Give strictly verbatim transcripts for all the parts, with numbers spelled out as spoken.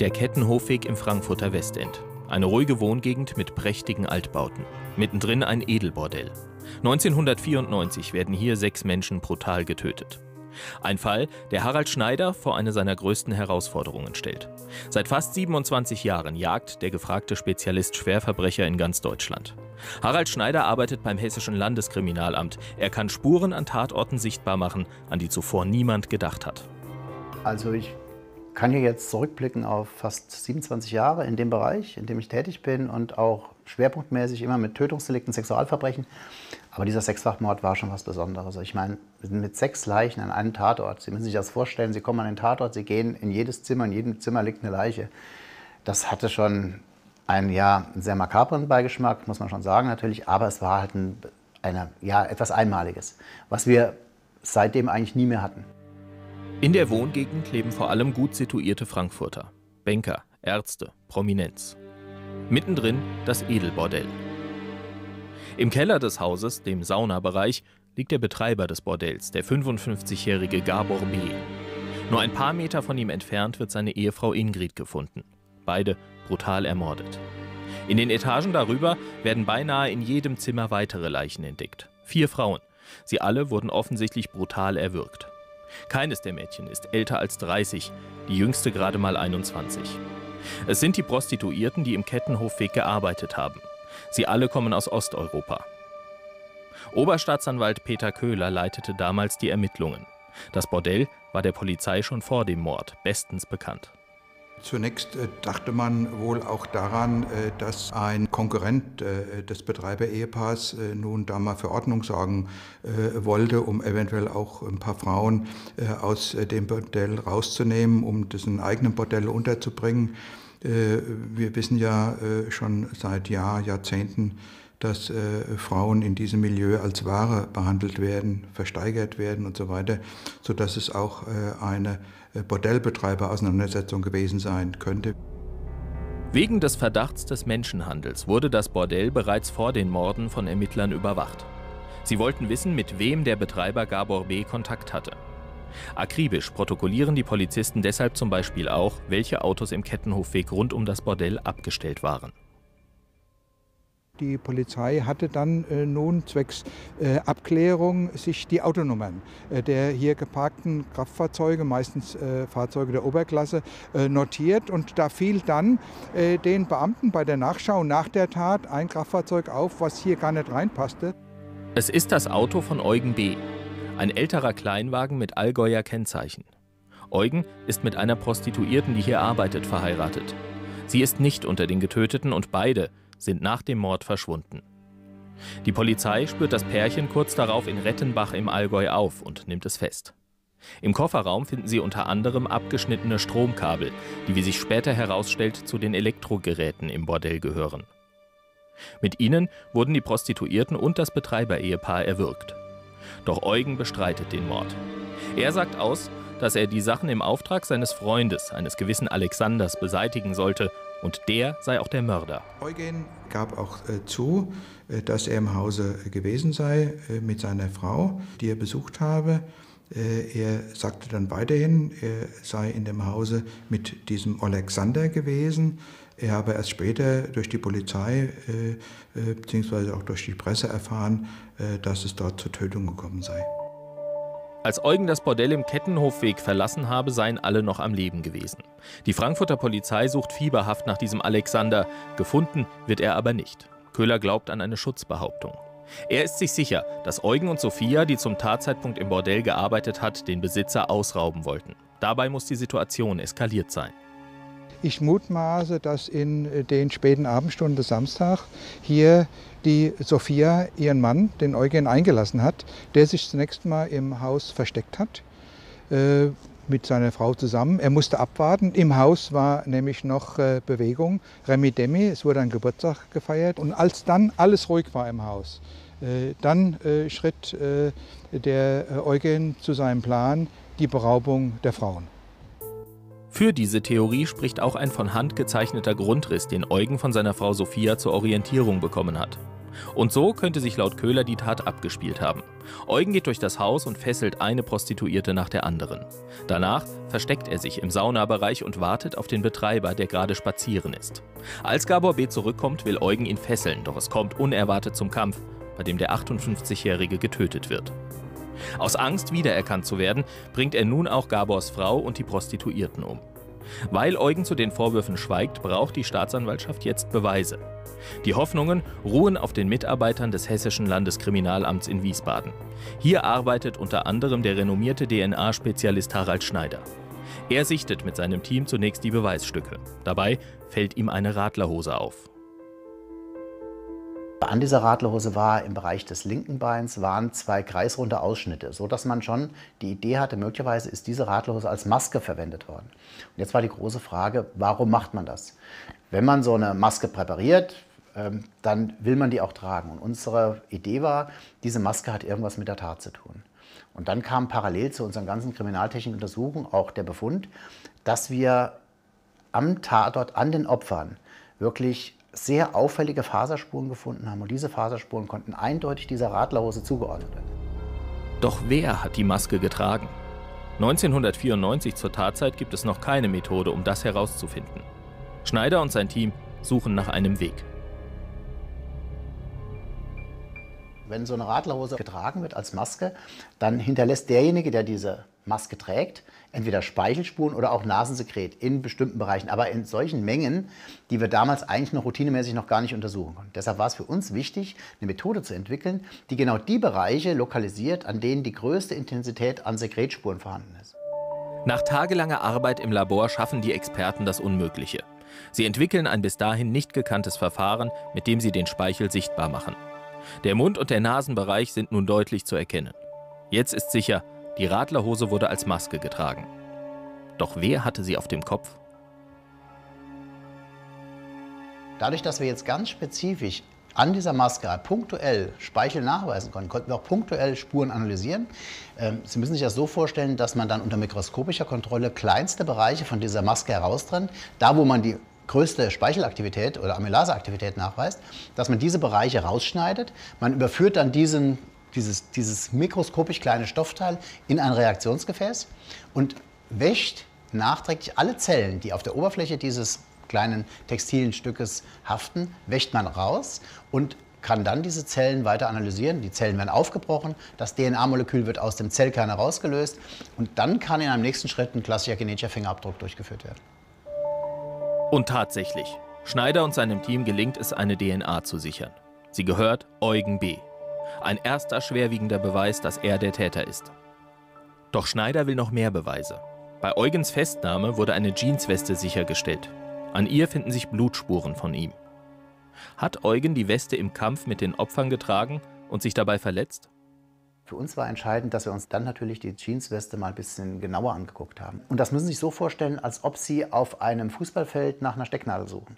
Der Kettenhofweg im Frankfurter Westend. Eine ruhige Wohngegend mit prächtigen Altbauten. Mittendrin ein Edelbordell. neunzehnhundertvierundneunzig werden hier sechs Menschen brutal getötet. Ein Fall, der Harald Schneider vor eine seiner größten Herausforderungen stellt. Seit fast siebenundzwanzig Jahren jagt der gefragte Spezialist Schwerverbrecher in ganz Deutschland. Harald Schneider arbeitet beim Hessischen Landeskriminalamt. Er kann Spuren an Tatorten sichtbar machen, an die zuvor niemand gedacht hat. Also ich kann hier jetzt zurückblicken auf fast siebenundzwanzig Jahre in dem Bereich, in dem ich tätig bin und auch schwerpunktmäßig immer mit Tötungsdelikten, Sexualverbrechen. Aber dieser Sechsfachmord war schon was Besonderes. Ich meine, mit sechs Leichen an einem Tatort. Sie müssen sich das vorstellen, Sie kommen an den Tatort, Sie gehen in jedes Zimmer, in jedem Zimmer liegt eine Leiche. Das hatte schon einen, ja, sehr makabren Beigeschmack, muss man schon sagen natürlich, aber es war halt ein, eine, ja, etwas Einmaliges, was wir seitdem eigentlich nie mehr hatten. In der Wohngegend leben vor allem gut situierte Frankfurter. Banker, Ärzte, Prominenz. Mittendrin das Edelbordell. Im Keller des Hauses, dem Saunabereich, liegt der Betreiber des Bordells, der fünfundfünfzigjährige Gabor B. Nur ein paar Meter von ihm entfernt wird seine Ehefrau Ingrid gefunden. Beide brutal ermordet. In den Etagen darüber werden beinahe in jedem Zimmer weitere Leichen entdeckt. Vier Frauen. Sie alle wurden offensichtlich brutal erwürgt. Keines der Mädchen ist älter als dreißig, die jüngste gerade mal einundzwanzig. Es sind die Prostituierten, die im Kettenhofweg gearbeitet haben. Sie alle kommen aus Osteuropa. Oberstaatsanwalt Peter Köhler leitete damals die Ermittlungen. Das Bordell war der Polizei schon vor dem Mord bestens bekannt. Zunächst dachte man wohl auch daran, dass ein Konkurrent des Betreiber-Ehepaars nun da mal für Ordnung sorgen wollte, um eventuell auch ein paar Frauen aus dem Bordell rauszunehmen, um das in eigenen Bordell unterzubringen. Wir wissen ja schon seit Jahr, Jahrzehnten, dass Frauen in diesem Milieu als Ware behandelt werden, versteigert werden und so weiter, sodass es auch eine Bordellbetreiber-Auseinandersetzung gewesen sein könnte. Wegen des Verdachts des Menschenhandels wurde das Bordell bereits vor den Morden von Ermittlern überwacht. Sie wollten wissen, mit wem der Betreiber Gabor B. Kontakt hatte. Akribisch protokollieren die Polizisten deshalb zum Beispiel auch, welche Autos im Kettenhofweg rund um das Bordell abgestellt waren. Die Polizei hatte dann äh, nun zwecks äh, Abklärung sich die Autonummern äh, der hier geparkten Kraftfahrzeuge, meistens äh, Fahrzeuge der Oberklasse, äh, notiert. Und da fiel dann äh, den Beamten bei der Nachschau nach der Tat ein Kraftfahrzeug auf, was hier gar nicht reinpasste. Es ist das Auto von Eugen B., ein älterer Kleinwagen mit Allgäuer Kennzeichen. Eugen ist mit einer Prostituierten, die hier arbeitet, verheiratet. Sie ist nicht unter den Getöteten und beide sind nach dem Mord verschwunden. Die Polizei spürt das Pärchen kurz darauf in Rettenbach im Allgäu auf und nimmt es fest. Im Kofferraum finden sie unter anderem abgeschnittene Stromkabel, die, wie sich später herausstellt, zu den Elektrogeräten im Bordell gehören. Mit ihnen wurden die Prostituierten und das Betreiber-Ehepaar erwürgt. Doch Eugen bestreitet den Mord. Er sagt aus, dass er die Sachen im Auftrag seines Freundes, eines gewissen Alexanders, beseitigen sollte. Und der sei auch der Mörder. Eugen gab auch äh, zu, äh, dass er im Hause gewesen sei äh, mit seiner Frau, die er besucht habe. Äh, er sagte dann weiterhin, er sei in dem Hause mit diesem Alexander gewesen. Er habe erst später durch die Polizei äh, äh, bzw. auch durch die Presse erfahren, äh, dass es dort zur Tötung gekommen sei. Als Eugen das Bordell im Kettenhofweg verlassen habe, seien alle noch am Leben gewesen. Die Frankfurter Polizei sucht fieberhaft nach diesem Alexander. Gefunden wird er aber nicht. Köhler glaubt an eine Schutzbehauptung. Er ist sich sicher, dass Eugen und Sophia, die zum Tatzeitpunkt im Bordell gearbeitet hat, den Besitzer ausrauben wollten. Dabei muss die Situation eskaliert sein. Ich mutmaße, dass in den späten Abendstunden des Samstags hier die Sophia ihren Mann, den Eugen, eingelassen hat, der sich zunächst mal im Haus versteckt hat, äh, mit seiner Frau zusammen. Er musste abwarten. Im Haus war nämlich noch äh, Bewegung, Remi Demi, es wurde ein Geburtstag gefeiert. Und als dann alles ruhig war im Haus, äh, dann äh, schritt äh, der Eugen zu seinem Plan, die Beraubung der Frauen. Für diese Theorie spricht auch ein von Hand gezeichneter Grundriss, den Eugen von seiner Frau Sophia zur Orientierung bekommen hat. Und so könnte sich laut Köhler die Tat abgespielt haben. Eugen geht durch das Haus und fesselt eine Prostituierte nach der anderen. Danach versteckt er sich im Saunabereich und wartet auf den Betreiber, der gerade spazieren ist. Als Gabor B. zurückkommt, will Eugen ihn fesseln, doch es kommt unerwartet zum Kampf, bei dem der achtundfünfzigjährige getötet wird. Aus Angst, wiedererkannt zu werden, bringt er nun auch Gabors Frau und die Prostituierten um. Weil Eugen zu den Vorwürfen schweigt, braucht die Staatsanwaltschaft jetzt Beweise. Die Hoffnungen ruhen auf den Mitarbeitern des Hessischen Landeskriminalamts in Wiesbaden. Hier arbeitet unter anderem der renommierte D N A-Spezialist Harald Schneider. Er sichtet mit seinem Team zunächst die Beweisstücke. Dabei fällt ihm eine Radlerhose auf. An dieser Radlerhose war im Bereich des linken Beins waren zwei kreisrunde Ausschnitte, sodass man schon die Idee hatte, möglicherweise ist diese Radlerhose als Maske verwendet worden. Und jetzt war die große Frage, warum macht man das? Wenn man so eine Maske präpariert, dann will man die auch tragen. Und unsere Idee war, diese Maske hat irgendwas mit der Tat zu tun. Und dann kam parallel zu unseren ganzen kriminaltechnischen Untersuchungen auch der Befund, dass wir am Tatort, an den Opfern, wirklich sehr auffällige Faserspuren gefunden haben. Und diese Faserspuren konnten eindeutig dieser Radlerhose zugeordnet werden. Doch wer hat die Maske getragen? neunzehnhundertvierundneunzig zur Tatzeit gibt es noch keine Methode, um das herauszufinden. Schneider und sein Team suchen nach einem Weg. Wenn so eine Radlerhose getragen wird als Maske, dann hinterlässt derjenige, der diese Maske trägt, entweder Speichelspuren oder auch Nasensekret in bestimmten Bereichen, aber in solchen Mengen, die wir damals eigentlich noch routinemäßig noch gar nicht untersuchen konnten. Deshalb war es für uns wichtig, eine Methode zu entwickeln, die genau die Bereiche lokalisiert, an denen die größte Intensität an Sekretspuren vorhanden ist. Nach tagelanger Arbeit im Labor schaffen die Experten das Unmögliche. Sie entwickeln ein bis dahin nicht gekanntes Verfahren, mit dem sie den Speichel sichtbar machen. Der Mund- und der Nasenbereich sind nun deutlich zu erkennen. Jetzt ist sicher, die Radlerhose wurde als Maske getragen. Doch wer hatte sie auf dem Kopf? Dadurch, dass wir jetzt ganz spezifisch an dieser Maske punktuell Speichel nachweisen konnten, konnten wir auch punktuell Spuren analysieren. Ähm, Sie müssen sich das so vorstellen, dass man dann unter mikroskopischer Kontrolle kleinste Bereiche von dieser Maske heraustrennt, da wo man die größte Speichelaktivität oder Amylaseaktivität nachweist, dass man diese Bereiche rausschneidet. Man überführt dann diesen Dieses, dieses mikroskopisch kleine Stoffteil in ein Reaktionsgefäß und wäscht nachträglich alle Zellen, die auf der Oberfläche dieses kleinen textilen Stückes haften, wäscht man raus und kann dann diese Zellen weiter analysieren. Die Zellen werden aufgebrochen, das D N A-Molekül wird aus dem Zellkern herausgelöst und dann kann in einem nächsten Schritt ein klassischer genetischer Fingerabdruck durchgeführt werden. Und tatsächlich, Schneider und seinem Team gelingt es, eine D N A zu sichern. Sie gehört Eugen B. Ein erster schwerwiegender Beweis, dass er der Täter ist. Doch Schneider will noch mehr Beweise. Bei Eugens Festnahme wurde eine Jeansweste sichergestellt. An ihr finden sich Blutspuren von ihm. Hat Eugen die Weste im Kampf mit den Opfern getragen und sich dabei verletzt? Für uns war entscheidend, dass wir uns dann natürlich die Jeansweste mal ein bisschen genauer angeguckt haben. Und das müssen Sie sich so vorstellen, als ob Sie auf einem Fußballfeld nach einer Stecknadel suchen.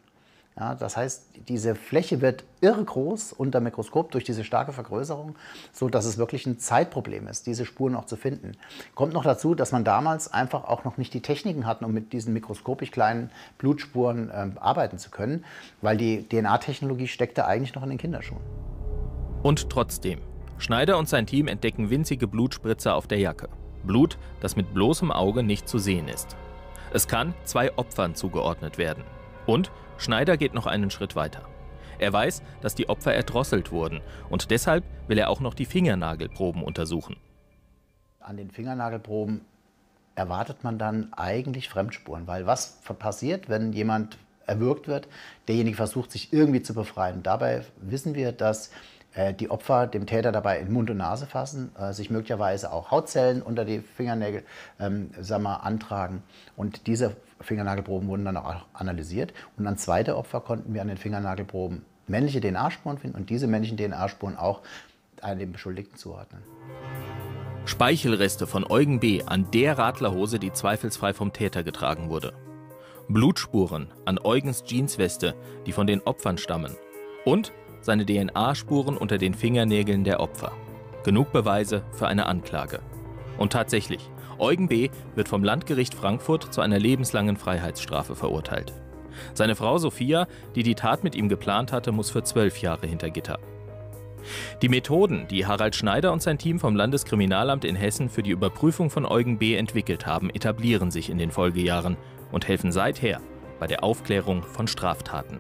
Ja, das heißt, diese Fläche wird irre groß unter Mikroskop durch diese starke Vergrößerung, sodass es wirklich ein Zeitproblem ist, diese Spuren auch zu finden. Kommt noch dazu, dass man damals einfach auch noch nicht die Techniken hatten, um mit diesen mikroskopisch kleinen Blutspuren äh, arbeiten zu können, weil die D N A-Technologie steckte eigentlich noch in den Kinderschuhen. Und trotzdem, Schneider und sein Team entdecken winzige Blutspritzer auf der Jacke. Blut, das mit bloßem Auge nicht zu sehen ist. Es kann zwei Opfern zugeordnet werden. Und Schneider geht noch einen Schritt weiter. Er weiß, dass die Opfer erdrosselt wurden und deshalb will er auch noch die Fingernagelproben untersuchen. An den Fingernagelproben erwartet man dann eigentlich Fremdspuren, weil was passiert, wenn jemand erwürgt wird? Derjenige versucht, sich irgendwie zu befreien. Dabei wissen wir, dass die Opfer dem Täter dabei in Mund und Nase fassen, sich möglicherweise auch Hautzellen unter die Fingernägel ähm, sagen wir, antragen. Und diese Fingernagelproben wurden dann auch analysiert. Und an zweite Opfer konnten wir an den Fingernagelproben männliche D N A-Spuren finden und diese männlichen D N A-Spuren auch dem Beschuldigten zuordnen. Speichelreste von Eugen B. an der Radlerhose, die zweifelsfrei vom Täter getragen wurde. Blutspuren an Eugens Jeansweste, die von den Opfern stammen. Und seine D N A-Spuren unter den Fingernägeln der Opfer. Genug Beweise für eine Anklage. Und tatsächlich, Eugen B. wird vom Landgericht Frankfurt zu einer lebenslangen Freiheitsstrafe verurteilt. Seine Frau Sophia, die die Tat mit ihm geplant hatte, muss für zwölf Jahre hinter Gitter. Die Methoden, die Harald Schneider und sein Team vom Landeskriminalamt in Hessen für die Überprüfung von Eugen B. entwickelt haben, etablieren sich in den Folgejahren und helfen seither bei der Aufklärung von Straftaten.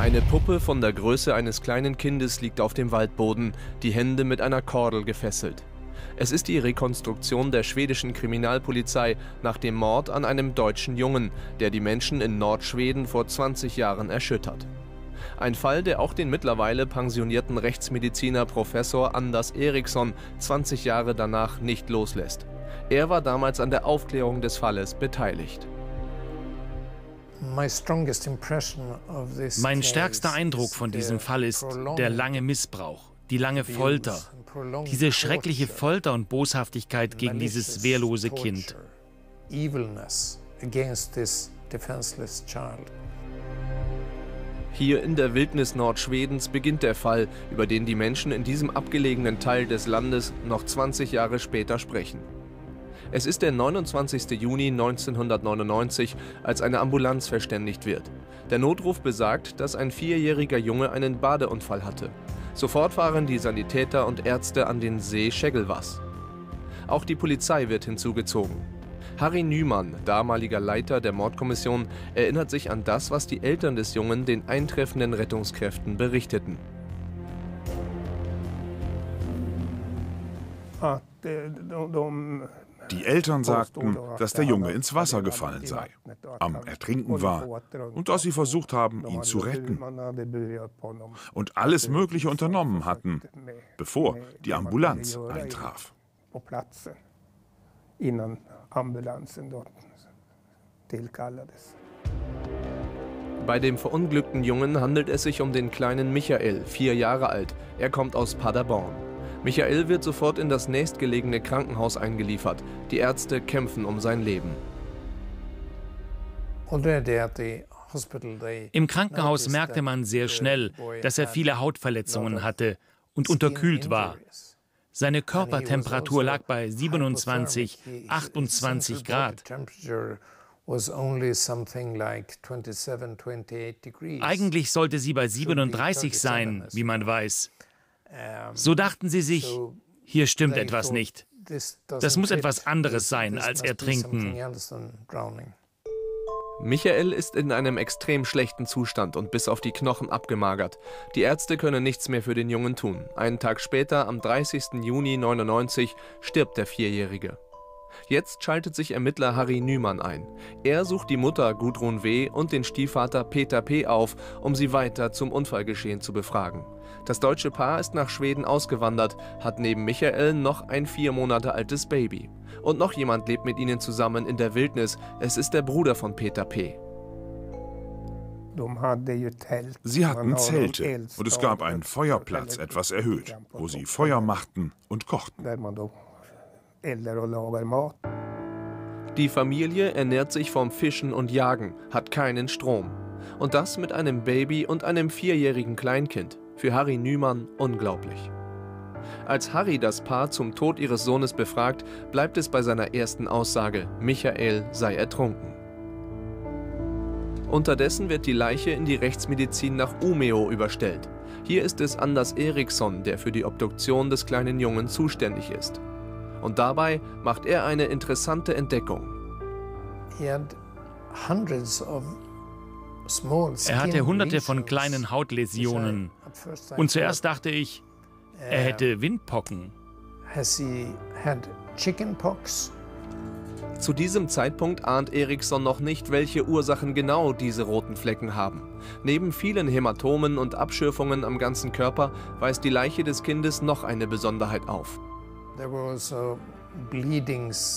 Eine Puppe von der Größe eines kleinen Kindes liegt auf dem Waldboden, die Hände mit einer Kordel gefesselt. Es ist die Rekonstruktion der schwedischen Kriminalpolizei nach dem Mord an einem deutschen Jungen, der die Menschen in Nordschweden vor zwanzig Jahren erschüttert. Ein Fall, der auch den mittlerweile pensionierten Rechtsmediziner Professor Anders Eriksson zwanzig Jahre danach nicht loslässt. Er war damals an der Aufklärung des Falles beteiligt. Mein stärkster Eindruck von diesem Fall ist der lange Missbrauch, die lange Folter, diese schreckliche Folter und Boshaftigkeit gegen dieses wehrlose Kind. Hier in der Wildnis Nordschwedens beginnt der Fall, über den die Menschen in diesem abgelegenen Teil des Landes noch zwanzig Jahre später sprechen. Es ist der neunundzwanzigsten Juni neunzehnhundertneunundneunzig, als eine Ambulanz verständigt wird. Der Notruf besagt, dass ein vierjähriger Junge einen Badeunfall hatte. Sofort fahren die Sanitäter und Ärzte an den See Schägelwas. Auch die Polizei wird hinzugezogen. Harry Nyman, damaliger Leiter der Mordkommission, erinnert sich an das, was die Eltern des Jungen den eintreffenden Rettungskräften berichteten. Die Eltern sagten, dass der Junge ins Wasser gefallen sei, am Ertrinken war und dass sie versucht haben, ihn zu retten. Und alles Mögliche unternommen hatten, bevor die Ambulanz eintraf. Bei dem verunglückten Jungen handelt es sich um den kleinen Michael, vier Jahre alt. Er kommt aus Paderborn. Michael wird sofort in das nächstgelegene Krankenhaus eingeliefert. Die Ärzte kämpfen um sein Leben. Im Krankenhaus merkte man sehr schnell, dass er viele Hautverletzungen hatte und unterkühlt war. Seine Körpertemperatur lag bei siebenundzwanzig, achtundzwanzig Grad. Eigentlich sollte sie bei siebenunddreißig sein, wie man weiß. So dachten sie sich, hier stimmt etwas nicht. Das muss etwas anderes sein als Ertrinken. Michael ist in einem extrem schlechten Zustand und bis auf die Knochen abgemagert. Die Ärzte können nichts mehr für den Jungen tun. Einen Tag später, am dreißigsten Juni neunundneunzig, stirbt der Vierjährige. Jetzt schaltet sich Ermittler Harry Nyman ein. Er sucht die Mutter Gudrun W. und den Stiefvater Peter P. auf, um sie weiter zum Unfallgeschehen zu befragen. Das deutsche Paar ist nach Schweden ausgewandert, hat neben Michael noch ein vier Monate altes Baby. Und noch jemand lebt mit ihnen zusammen in der Wildnis. Es ist der Bruder von Peter P. Sie hatten Zelte und es gab einen Feuerplatz etwas erhöht, wo sie Feuer machten und kochten. Die Familie ernährt sich vom Fischen und Jagen, hat keinen Strom. Und das mit einem Baby und einem vierjährigen Kleinkind. Für Harry Nyman unglaublich. Als Harry das Paar zum Tod ihres Sohnes befragt, bleibt es bei seiner ersten Aussage, Michael sei ertrunken. Unterdessen wird die Leiche in die Rechtsmedizin nach Umeå überstellt. Hier ist es Anders Eriksson, der für die Obduktion des kleinen Jungen zuständig ist. Und dabei macht er eine interessante Entdeckung. Er hatte hunderte von kleinen Hautläsionen. Und zuerst dachte ich, er hätte Windpocken. Zu diesem Zeitpunkt ahnt Eriksson noch nicht, welche Ursachen genau diese roten Flecken haben. Neben vielen Hämatomen und Abschürfungen am ganzen Körper weist die Leiche des Kindes noch eine Besonderheit auf.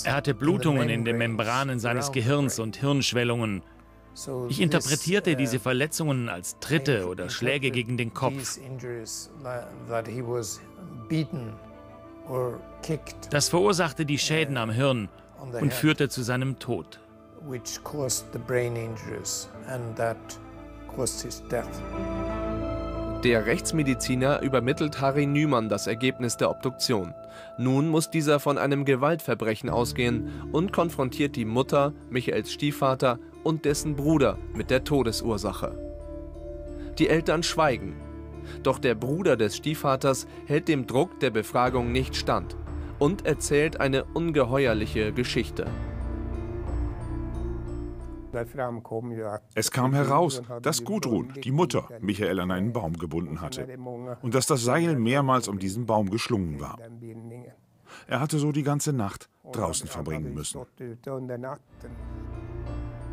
Er hatte Blutungen in den Membranen seines Gehirns und Hirnschwellungen. Ich interpretierte diese Verletzungen als Tritte oder Schläge gegen den Kopf. Das verursachte die Schäden am Hirn und führte zu seinem Tod. Der Rechtsmediziner übermittelt Harry Nyman das Ergebnis der Obduktion. Nun muss dieser von einem Gewaltverbrechen ausgehen und konfrontiert die Mutter, Michaels Stiefvater und dessen Bruder mit der Todesursache. Die Eltern schweigen. Doch der Bruder des Stiefvaters hält dem Druck der Befragung nicht stand und erzählt eine ungeheuerliche Geschichte. Es kam heraus, dass Gudrun, die Mutter, Michael an einen Baum gebunden hatte und dass das Seil mehrmals um diesen Baum geschlungen war. Er hatte so die ganze Nacht draußen verbringen müssen.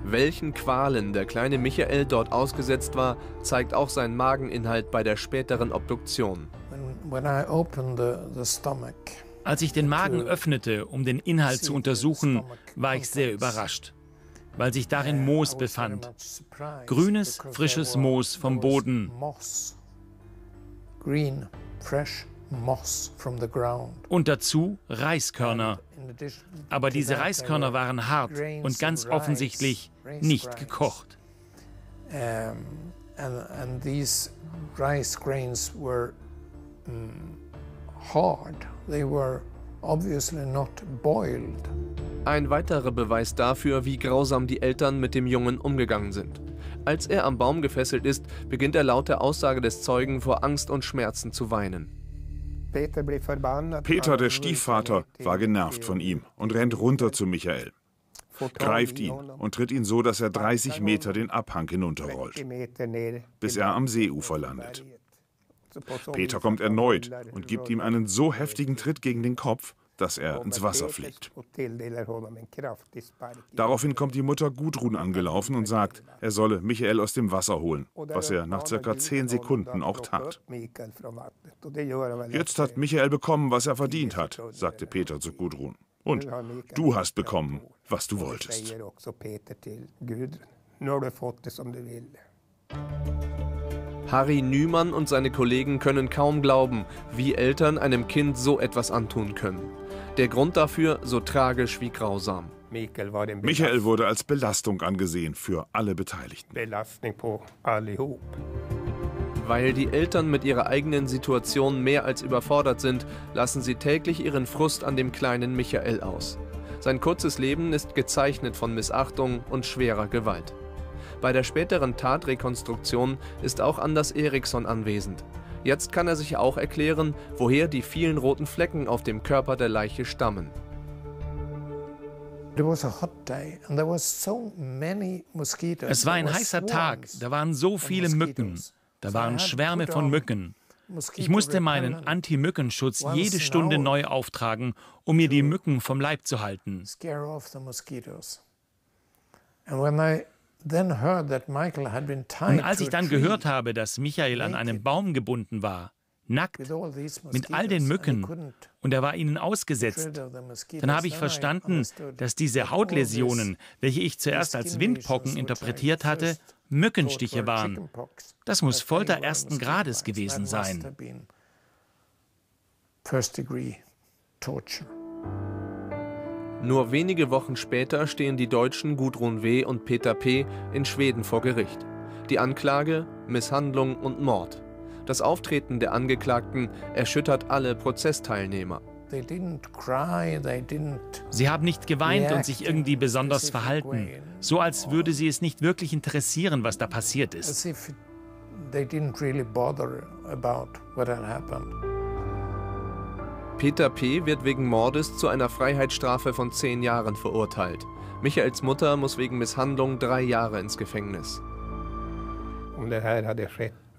Welchen Qualen der kleine Michael dort ausgesetzt war, zeigt auch sein Mageninhalt bei der späteren Obduktion. Als ich den Magen öffnete, um den Inhalt zu untersuchen, war ich sehr überrascht, weil sich darin Moos befand. Grünes, frisches Moos vom Boden. Und dazu Reiskörner. Aber diese Reiskörner waren hart und ganz offensichtlich nicht gekocht. Ein weiterer Beweis dafür, wie grausam die Eltern mit dem Jungen umgegangen sind. Als er am Baum gefesselt ist, beginnt er laut der Aussage des Zeugen vor Angst und Schmerzen zu weinen. Peter, der Stiefvater, war genervt von ihm und rennt runter zu Michael, greift ihn und tritt ihn so, dass er dreißig Meter den Abhang hinunterrollt, bis er am Seeufer landet. Peter kommt erneut und gibt ihm einen so heftigen Tritt gegen den Kopf, dass er ins Wasser fliegt. Daraufhin kommt die Mutter Gudrun angelaufen und sagt, er solle Michael aus dem Wasser holen, was er nach circa zehn Sekunden auch tat. Jetzt hat Michael bekommen, was er verdient hat, sagte Peter zu Gudrun. Und du hast bekommen, was du wolltest. Harry Nyman und seine Kollegen können kaum glauben, wie Eltern einem Kind so etwas antun können. Der Grund dafür so tragisch wie grausam. Michael wurde als Belastung angesehen für alle Beteiligten. Weil die Eltern mit ihrer eigenen Situation mehr als überfordert sind, lassen sie täglich ihren Frust an dem kleinen Michael aus. Sein kurzes Leben ist gezeichnet von Missachtung und schwerer Gewalt. Bei der späteren Tatrekonstruktion ist auch Anders Eriksson anwesend. Jetzt kann er sich auch erklären, woher die vielen roten Flecken auf dem Körper der Leiche stammen. Es war ein heißer Tag, da waren so viele Mücken, da waren Schwärme von Mücken. Ich musste meinen Anti-Mückenschutz jede Stunde neu auftragen, um mir die Mücken vom Leib zu halten. Und als ich dann gehört habe, dass Michael an einem Baum gebunden war, nackt, mit all den Mücken, und er war ihnen ausgesetzt, dann habe ich verstanden, dass diese Hautläsionen, welche ich zuerst als Windpocken interpretiert hatte, Mückenstiche waren. Das muss Folter ersten Grades gewesen sein. Nur wenige Wochen später stehen die Deutschen Gudrun W. und Peter P. in Schweden vor Gericht. Die Anklage: Misshandlung und Mord. Das Auftreten der Angeklagten erschüttert alle Prozessteilnehmer. Sie haben nicht geweint und sich irgendwie besonders verhalten, so als würde sie es nicht wirklich interessieren, was da passiert ist. Peter P. wird wegen Mordes zu einer Freiheitsstrafe von zehn Jahren verurteilt. Michaels Mutter muss wegen Misshandlung drei Jahre ins Gefängnis.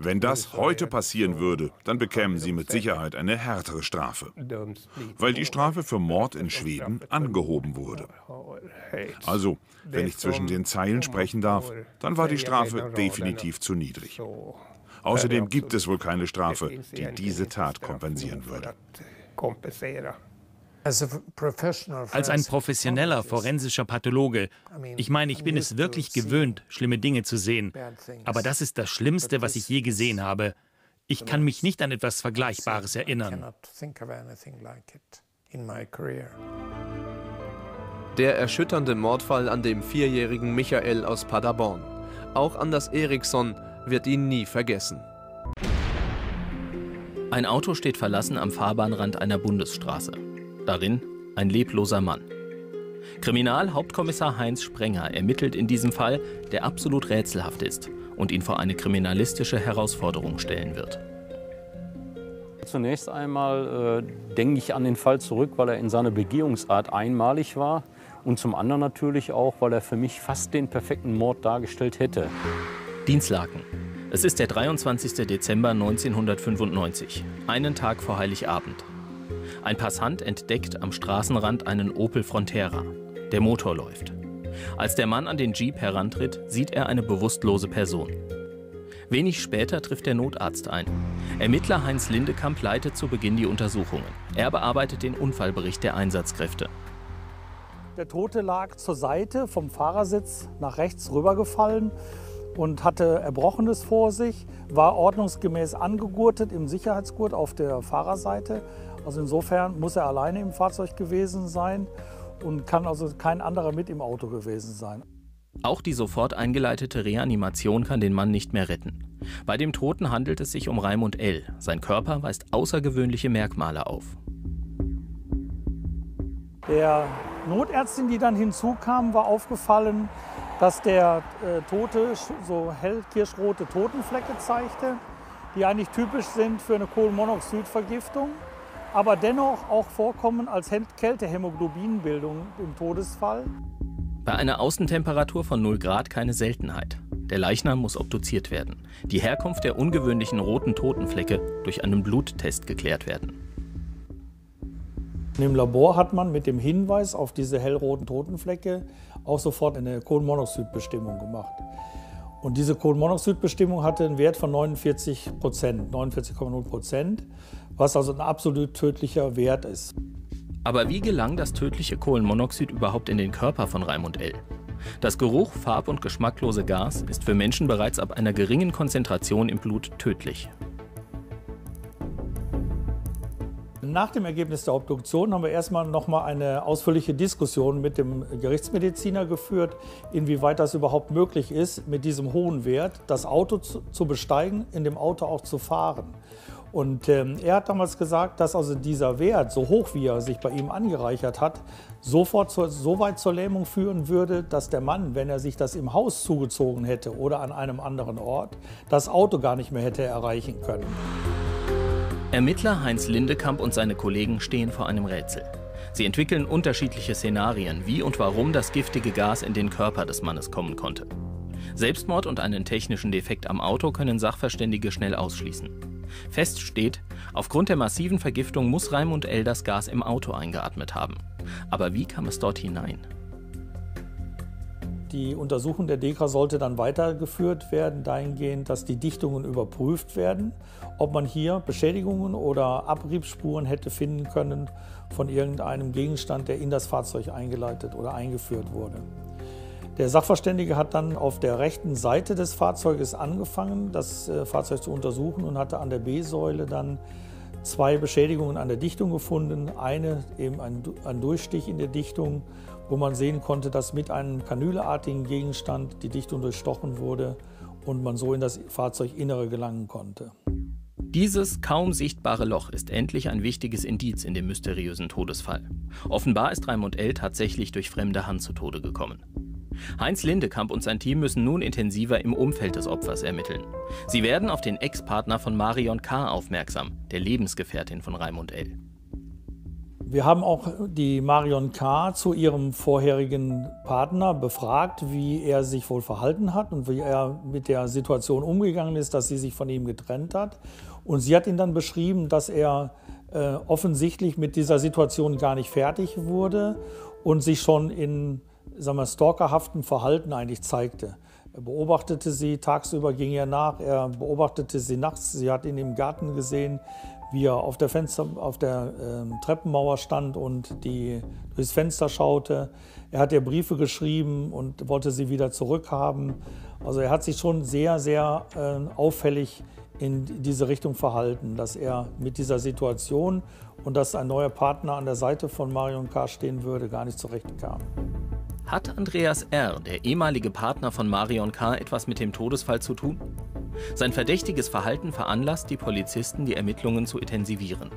Wenn das heute passieren würde, dann bekämen sie mit Sicherheit eine härtere Strafe, weil die Strafe für Mord in Schweden angehoben wurde. Also, wenn ich zwischen den Zeilen sprechen darf, dann war die Strafe definitiv zu niedrig. Außerdem gibt es wohl keine Strafe, die diese Tat kompensieren würde. Als ein professioneller forensischer Pathologe, ich meine, ich bin es wirklich gewöhnt, schlimme Dinge zu sehen, aber das ist das Schlimmste, was ich je gesehen habe. Ich kann mich nicht an etwas Vergleichbares erinnern. Der erschütternde Mordfall an dem vierjährigen Michael aus Paderborn. Auch Anders Eriksson wird ihn nie vergessen. Ein Auto steht verlassen am Fahrbahnrand einer Bundesstraße. Darin ein lebloser Mann. Kriminalhauptkommissar Heinz Sprenger ermittelt in diesem Fall, der absolut rätselhaft ist und ihn vor eine kriminalistische Herausforderung stellen wird. Zunächst einmal äh, denke ich an den Fall zurück, weil er in seiner Begehungsart einmalig war und zum anderen natürlich auch, weil er für mich fast den perfekten Mord dargestellt hätte. Dinslaken. Es ist der dreiundzwanzigste Dezember neunzehnhundertfünfundneunzig, einen Tag vor Heiligabend. Ein Passant entdeckt am Straßenrand einen Opel Frontera. Der Motor läuft. Als der Mann an den Jeep herantritt, sieht er eine bewusstlose Person. Wenig später trifft der Notarzt ein. Ermittler Heinz Lindekamp leitet zu Beginn die Untersuchungen. Er bearbeitet den Unfallbericht der Einsatzkräfte. Der Tote lag zur Seite vom Fahrersitz nach rechts rübergefallen und hatte Erbrochenes vor sich, war ordnungsgemäß angegurtet im Sicherheitsgurt auf der Fahrerseite. Also insofern muss er alleine im Fahrzeug gewesen sein und kann also kein anderer mit im Auto gewesen sein. Auch die sofort eingeleitete Reanimation kann den Mann nicht mehr retten. Bei dem Toten handelt es sich um Raimund L. Sein Körper weist außergewöhnliche Merkmale auf. Der Notärztin, die dann hinzukam, war aufgefallen, dass der äh, Tote so hell kirschrote Totenflecke zeigte, die eigentlich typisch sind für eine Kohlenmonoxidvergiftung, aber dennoch auch vorkommen als Kältehemoglobinbildung im Todesfall. Bei einer Außentemperatur von null Grad keine Seltenheit. Der Leichnam muss obduziert werden. Die Herkunft der ungewöhnlichen roten Totenflecke durch einen Bluttest geklärt werden. Im Labor hat man mit dem Hinweis auf diese hellroten Totenflecke auch sofort eine Kohlenmonoxidbestimmung gemacht. Und diese Kohlenmonoxidbestimmung hatte einen Wert von neunundvierzig Prozent, neunundvierzig Komma null Prozent, was also ein absolut tödlicher Wert ist. Aber wie gelang das tödliche Kohlenmonoxid überhaupt in den Körper von Raimund L.? Das Geruch, farb- und geschmacklose Gas ist für Menschen bereits ab einer geringen Konzentration im Blut tödlich. Nach dem Ergebnis der Obduktion haben wir erstmal noch mal eine ausführliche Diskussion mit dem Gerichtsmediziner geführt, inwieweit das überhaupt möglich ist, mit diesem hohen Wert das Auto zu besteigen, in dem Auto auch zu fahren. Und ähm, er hat damals gesagt, dass also dieser Wert, so hoch wie er sich bei ihm angereichert hat, sofort zu, so weit zur Lähmung führen würde, dass der Mann, wenn er sich das im Haus zugezogen hätte oder an einem anderen Ort, das Auto gar nicht mehr hätte erreichen können. Ermittler Heinz Lindekamp und seine Kollegen stehen vor einem Rätsel. Sie entwickeln unterschiedliche Szenarien, wie und warum das giftige Gas in den Körper des Mannes kommen konnte. Selbstmord und einen technischen Defekt am Auto können Sachverständige schnell ausschließen. Fest steht, aufgrund der massiven Vergiftung muss Raimund L. das Gas im Auto eingeatmet haben. Aber wie kam es dort hinein? Die Untersuchung der Dekra sollte dann weitergeführt werden, dahingehend, dass die Dichtungen überprüft werden, ob man hier Beschädigungen oder Abriebsspuren hätte finden können von irgendeinem Gegenstand, der in das Fahrzeug eingeleitet oder eingeführt wurde. Der Sachverständige hat dann auf der rechten Seite des Fahrzeuges angefangen, das Fahrzeug zu untersuchen und hatte an der B-Säule dann zwei Beschädigungen an der Dichtung gefunden, eine eben ein, ein Durchstich in der Dichtung, wo man sehen konnte, dass mit einem kanüleartigen Gegenstand die Dichtung durchstochen wurde und man so in das Fahrzeuginnere gelangen konnte. Dieses kaum sichtbare Loch ist endlich ein wichtiges Indiz in dem mysteriösen Todesfall. Offenbar ist Raimund L. tatsächlich durch fremde Hand zu Tode gekommen. Heinz Lindekamp und sein Team müssen nun intensiver im Umfeld des Opfers ermitteln. Sie werden auf den Ex-Partner von Marion K. aufmerksam, der Lebensgefährtin von Raimund L. Wir haben auch die Marion K. zu ihrem vorherigen Partner befragt, wie er sich wohl verhalten hat und wie er mit der Situation umgegangen ist, dass sie sich von ihm getrennt hat. Und sie hat ihn dann beschrieben, dass er äh, offensichtlich mit dieser Situation gar nicht fertig wurde und sich schon in sagen wir, stalkerhaftem Verhalten eigentlich zeigte. Er beobachtete sie, tagsüber ging er nach, er beobachtete sie nachts, sie hat ihn im Garten gesehen, wie er auf der, Fenster, auf der äh, Treppenmauer stand und die, durchs Fenster schaute. Er hat ihr Briefe geschrieben und wollte sie wieder zurückhaben. Also er hat sich schon sehr, sehr äh, auffällig in diese Richtung verhalten, dass er mit dieser Situation und dass ein neuer Partner an der Seite von Marion K. stehen würde, gar nicht zurechtkam. Hat Andreas R., der ehemalige Partner von Marion K., etwas mit dem Todesfall zu tun? Sein verdächtiges Verhalten veranlasst die Polizisten, die Ermittlungen zu intensivieren.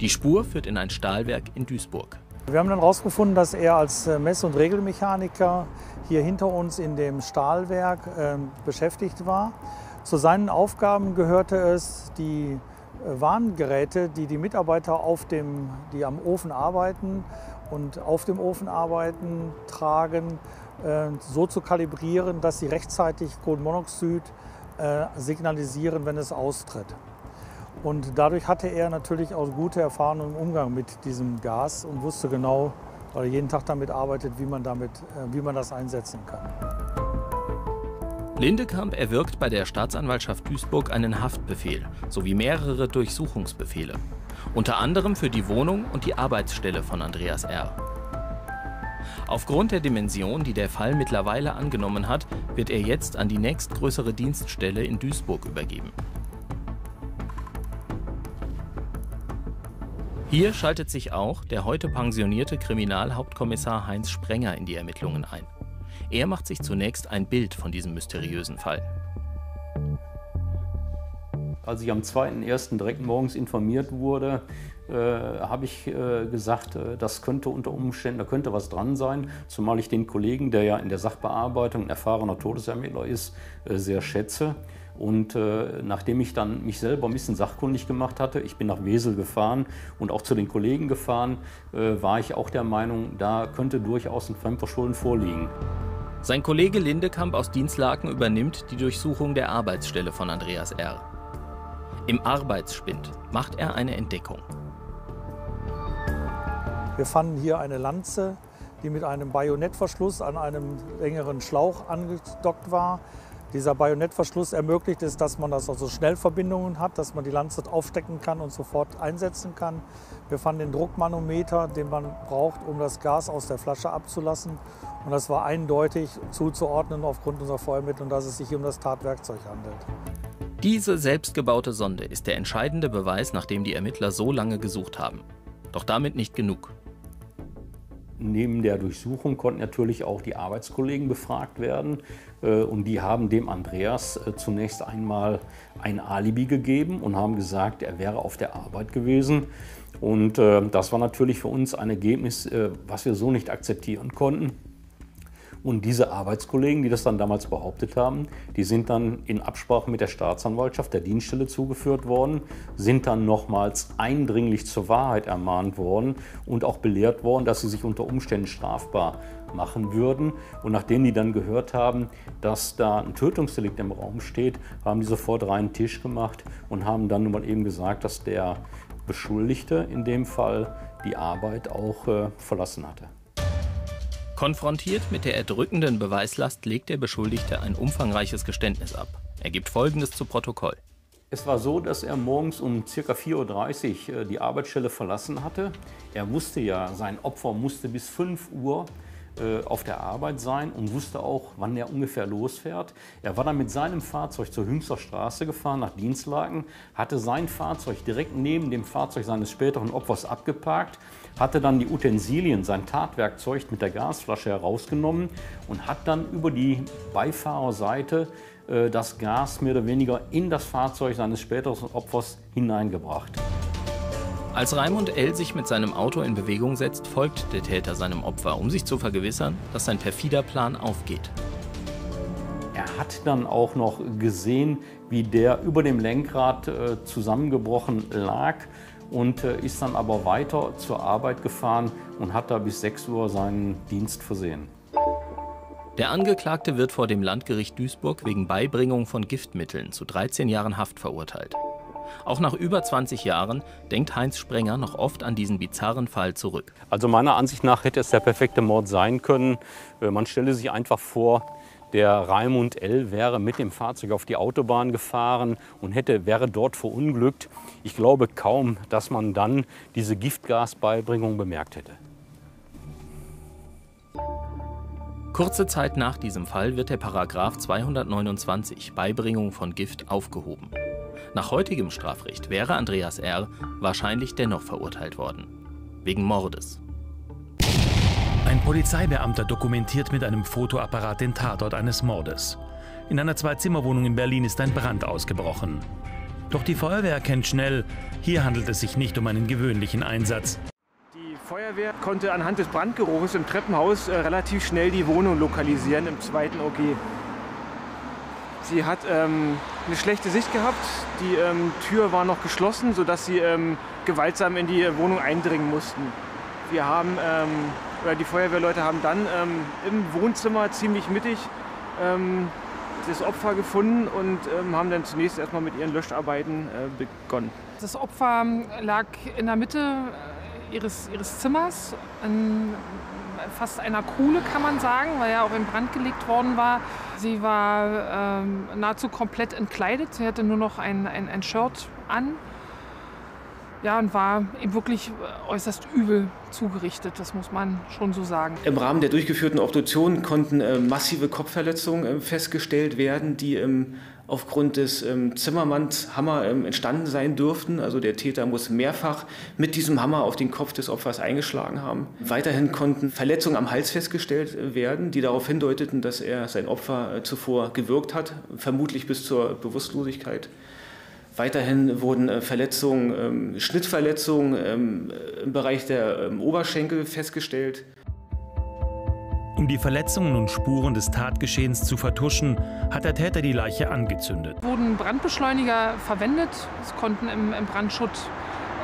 Die Spur führt in ein Stahlwerk in Duisburg. Wir haben dann herausgefunden, dass er als Mess- und Regelmechaniker hier hinter uns in dem Stahlwerk äh, beschäftigt war. Zu seinen Aufgaben gehörte es, die Warngeräte, die die Mitarbeiter, auf dem, die am Ofen arbeiten und auf dem Ofen arbeiten, tragen, äh, so zu kalibrieren, dass sie rechtzeitig Kohlenmonoxid äh, signalisieren, wenn es austritt. Und dadurch hatte er natürlich auch gute Erfahrungen im Umgang mit diesem Gas und wusste genau, weil er jeden Tag damit arbeitet, wie man, damit, wie man das einsetzen kann. Lindekamp erwirkt bei der Staatsanwaltschaft Duisburg einen Haftbefehl sowie mehrere Durchsuchungsbefehle. Unter anderem für die Wohnung und die Arbeitsstelle von Andreas R. Aufgrund der Dimension, die der Fall mittlerweile angenommen hat, wird er jetzt an die nächstgrößere Dienststelle in Duisburg übergeben. Hier schaltet sich auch der heute pensionierte Kriminalhauptkommissar Heinz Sprenger in die Ermittlungen ein. Er macht sich zunächst ein Bild von diesem mysteriösen Fall. Als ich am zweiten ersten direkt morgens informiert wurde, äh, habe ich äh, gesagt, äh, das könnte unter Umständen, da könnte was dran sein. Zumal ich den Kollegen, der ja in der Sachbearbeitung ein erfahrener Todesermittler ist, äh, sehr schätze. Und äh, nachdem ich dann mich selber ein bisschen sachkundig gemacht hatte, ich bin nach Wesel gefahren und auch zu den Kollegen gefahren, äh, war ich auch der Meinung, da könnte durchaus ein Fremdverschulden vorliegen. Sein Kollege Lindekamp aus Dinslaken übernimmt die Durchsuchung der Arbeitsstelle von Andreas R. Im Arbeitsspind macht er eine Entdeckung. Wir fanden hier eine Lanze, die mit einem Bajonettverschluss an einem längeren Schlauch angedockt war. Dieser Bajonettverschluss ermöglicht es, dass man das also Schnellverbindungen hat, dass man die Lanze aufstecken kann und sofort einsetzen kann. Wir fanden den Druckmanometer, den man braucht, um das Gas aus der Flasche abzulassen. Und das war eindeutig zuzuordnen aufgrund unserer Vorermittlung, dass es sich um das Tatwerkzeug handelt. Diese selbstgebaute Sonde ist der entscheidende Beweis, nach dem die Ermittler so lange gesucht haben. Doch damit nicht genug. Neben der Durchsuchung konnten natürlich auch die Arbeitskollegen befragt werden und die haben dem Andreas zunächst einmal ein Alibi gegeben und haben gesagt, er wäre auf der Arbeit gewesen. Und das war natürlich für uns ein Ergebnis, was wir so nicht akzeptieren konnten. Und diese Arbeitskollegen, die das dann damals behauptet haben, die sind dann in Absprache mit der Staatsanwaltschaft der Dienststelle zugeführt worden, sind dann nochmals eindringlich zur Wahrheit ermahnt worden und auch belehrt worden, dass sie sich unter Umständen strafbar machen würden. Und nachdem die dann gehört haben, dass da ein Tötungsdelikt im Raum steht, haben die sofort reinen Tisch gemacht und haben dann mal eben gesagt, dass der Beschuldigte in dem Fall die Arbeit auch äh, verlassen hatte. Konfrontiert mit der erdrückenden Beweislast legt der Beschuldigte ein umfangreiches Geständnis ab. Er gibt Folgendes zu Protokoll. Es war so, dass er morgens um ca. vier Uhr dreißig die Arbeitsstelle verlassen hatte. Er wusste ja, sein Opfer musste bis fünf Uhr auf der Arbeit sein und wusste auch, wann er ungefähr losfährt. Er war dann mit seinem Fahrzeug zur Hünxer Straße gefahren, nach Dinslaken, hatte sein Fahrzeug direkt neben dem Fahrzeug seines späteren Opfers abgeparkt, hatte dann die Utensilien, sein Tatwerkzeug mit der Gasflasche herausgenommen und hat dann über die Beifahrerseite äh, das Gas mehr oder weniger in das Fahrzeug seines späteren Opfers hineingebracht. Als Raimund L. sich mit seinem Auto in Bewegung setzt, folgt der Täter seinem Opfer, um sich zu vergewissern, dass sein perfider Plan aufgeht. Er hat dann auch noch gesehen, wie der über dem Lenkrad äh, zusammengebrochen lag und äh, ist dann aber weiter zur Arbeit gefahren und hat da bis sechs Uhr seinen Dienst versehen. Der Angeklagte wird vor dem Landgericht Duisburg wegen Beibringung von Giftmitteln zu dreizehn Jahren Haft verurteilt. Auch nach über zwanzig Jahren denkt Heinz Sprenger noch oft an diesen bizarren Fall zurück. Also meiner Ansicht nach hätte es der perfekte Mord sein können. Man stelle sich einfach vor, der Raimund L. wäre mit dem Fahrzeug auf die Autobahn gefahren und hätte, wäre dort verunglückt. Ich glaube kaum, dass man dann diese Giftgasbeibringung bemerkt hätte. Kurze Zeit nach diesem Fall wird der Paragraph zweihundertneunundzwanzig Beibringung von Gift aufgehoben. Nach heutigem Strafrecht wäre Andreas R. wahrscheinlich dennoch verurteilt worden. Wegen Mordes. Ein Polizeibeamter dokumentiert mit einem Fotoapparat den Tatort eines Mordes. In einer Zwei-Zimmer-Wohnung in Berlin ist ein Brand ausgebrochen. Doch die Feuerwehr erkennt schnell, hier handelt es sich nicht um einen gewöhnlichen Einsatz. Die Feuerwehr konnte anhand des Brandgeruches im Treppenhaus äh, relativ schnell die Wohnung lokalisieren im zweiten O G. Sie hat ähm, eine schlechte Sicht gehabt, die ähm, Tür war noch geschlossen, sodass sie ähm, gewaltsam in die Wohnung eindringen mussten. Wir haben, ähm, oder die Feuerwehrleute haben dann ähm, im Wohnzimmer ziemlich mittig ähm, das Opfer gefunden und ähm, haben dann zunächst erstmal mit ihren Löscharbeiten äh, begonnen. Das Opfer lag in der Mitte ihres, ihres Zimmers, in fast einer Kuhle kann man sagen, weil ja auch in Brand gelegt worden war. Sie war ähm, nahezu komplett entkleidet, sie hatte nur noch ein, ein, ein Shirt an. Ja, und war eben wirklich äußerst übel zugerichtet, das muss man schon so sagen. Im Rahmen der durchgeführten Obduktion konnten äh, massive Kopfverletzungen äh, festgestellt werden, die ähm, aufgrund des ähm, Zimmermanns Hammer ähm, entstanden sein dürften. Also der Täter muss mehrfach mit diesem Hammer auf den Kopf des Opfers eingeschlagen haben. Weiterhin konnten Verletzungen am Hals festgestellt äh, werden, die darauf hindeuteten, dass er sein Opfer äh, zuvor gewürgt hat, vermutlich bis zur Bewusstlosigkeit. Weiterhin wurden Verletzungen, ähm, Schnittverletzungen ähm, im Bereich der ähm, Oberschenkel festgestellt. Um die Verletzungen und Spuren des Tatgeschehens zu vertuschen, hat der Täter die Leiche angezündet. Wurden Brandbeschleuniger verwendet. Es konnten im, im Brandschutt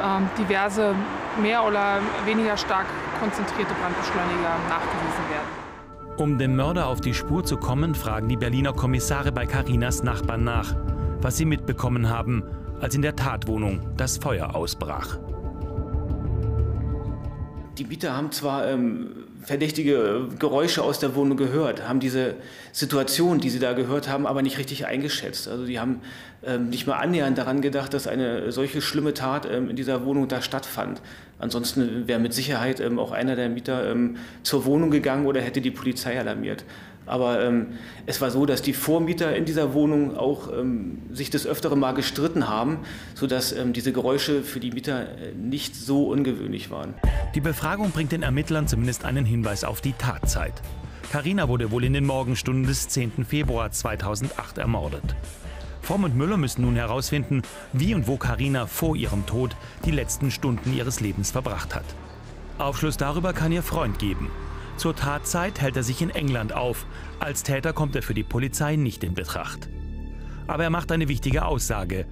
ähm, diverse mehr oder weniger stark konzentrierte Brandbeschleuniger nachgewiesen werden. Um dem Mörder auf die Spur zu kommen, fragen die Berliner Kommissare bei Carinas Nachbarn nach, was sie mitbekommen haben, als in der Tatwohnung das Feuer ausbrach. Die Mieter haben zwar ähm, verdächtige Geräusche aus der Wohnung gehört, haben diese Situation, die sie da gehört haben, aber nicht richtig eingeschätzt. Also die haben ähm, nicht mal annähernd daran gedacht, dass eine solche schlimme Tat ähm, in dieser Wohnung da stattfand. Ansonsten wäre mit Sicherheit ähm, auch einer der Mieter ähm, zur Wohnung gegangen oder hätte die Polizei alarmiert. Aber ähm, es war so, dass die Vormieter in dieser Wohnung auch ähm, sich des Öfteren mal gestritten haben, sodass ähm, diese Geräusche für die Mieter äh, nicht so ungewöhnlich waren. Die Befragung bringt den Ermittlern zumindest einen Hinweis auf die Tatzeit. Carina wurde wohl in den Morgenstunden des zehnten Februar zweitausendacht ermordet. Fromm und Müller müssen nun herausfinden, wie und wo Carina vor ihrem Tod die letzten Stunden ihres Lebens verbracht hat. Aufschluss darüber kann ihr Freund geben. Zur Tatzeit hält er sich in England auf. Als Täter kommt er für die Polizei nicht in Betracht. Aber er macht eine wichtige Aussage.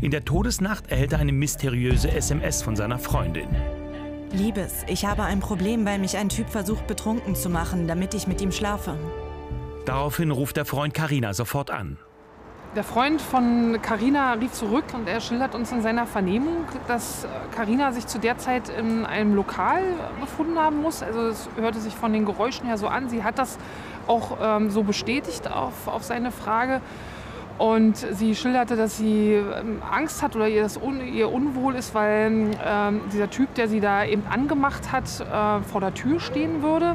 In der Todesnacht erhält er eine mysteriöse S M S von seiner Freundin. Liebes, ich habe ein Problem, weil mich ein Typ versucht, betrunken zu machen, damit ich mit ihm schlafe. Daraufhin ruft der Freund Carina sofort an. Der Freund von Carina rief zurück und er schildert uns in seiner Vernehmung, dass Carina sich zu der Zeit in einem Lokal befunden haben muss. Also es hörte sich von den Geräuschen her so an. Sie hat das auch ähm, so bestätigt auf, auf seine Frage. Und sie schilderte, dass sie ähm, Angst hat oder ihr, das un, ihr unwohl ist, weil ähm, dieser Typ, der sie da eben angemacht hat, äh, vor der Tür stehen würde.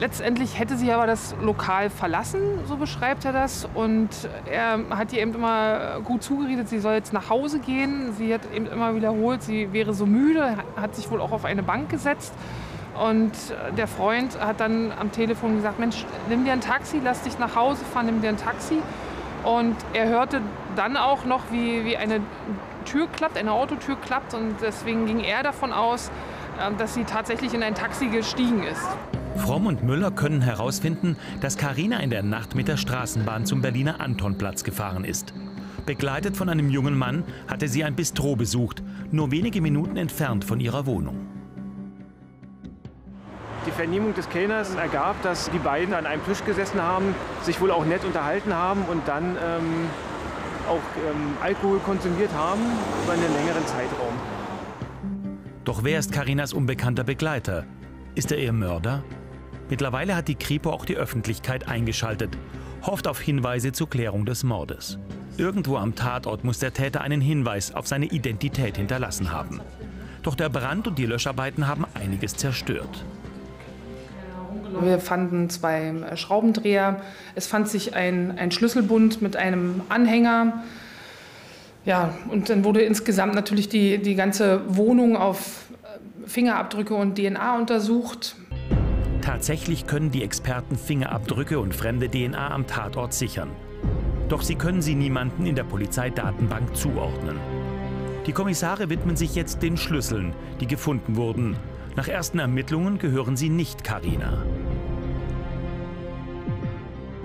Letztendlich hätte sie aber das Lokal verlassen, so beschreibt er das. Und er hat ihr eben immer gut zugeredet, sie soll jetzt nach Hause gehen. Sie hat eben immer wiederholt, sie wäre so müde, hat sich wohl auch auf eine Bank gesetzt. Und der Freund hat dann am Telefon gesagt, Mensch, nimm dir ein Taxi, lass dich nach Hause fahren, nimm dir ein Taxi. Und er hörte dann auch noch, wie, wie eine Tür klappt, eine Autotür klappt. Und deswegen ging er davon aus, dass sie tatsächlich in ein Taxi gestiegen ist. Fromm und Müller können herausfinden, dass Carina in der Nacht mit der Straßenbahn zum Berliner Antonplatz gefahren ist. Begleitet von einem jungen Mann hatte sie ein Bistro besucht, nur wenige Minuten entfernt von ihrer Wohnung. Die Vernehmung des Kellners ergab, dass die beiden an einem Tisch gesessen haben, sich wohl auch nett unterhalten haben und dann ähm, auch ähm, Alkohol konsumiert haben über einen längeren Zeitraum. Doch wer ist Carinas unbekannter Begleiter? Ist er ihr Mörder? Mittlerweile hat die Kripo auch die Öffentlichkeit eingeschaltet, hofft auf Hinweise zur Klärung des Mordes. Irgendwo am Tatort muss der Täter einen Hinweis auf seine Identität hinterlassen haben. Doch der Brand und die Löscharbeiten haben einiges zerstört. Wir fanden zwei Schraubendreher, es fand sich ein, ein Schlüsselbund mit einem Anhänger. Ja, und dann wurde insgesamt natürlich die, die ganze Wohnung auf Fingerabdrücke und D N A untersucht. Tatsächlich können die Experten Fingerabdrücke und fremde D N A am Tatort sichern. Doch sie können sie niemanden in der Polizeidatenbank zuordnen. Die Kommissare widmen sich jetzt den Schlüsseln, die gefunden wurden. Nach ersten Ermittlungen gehören sie nicht Carina.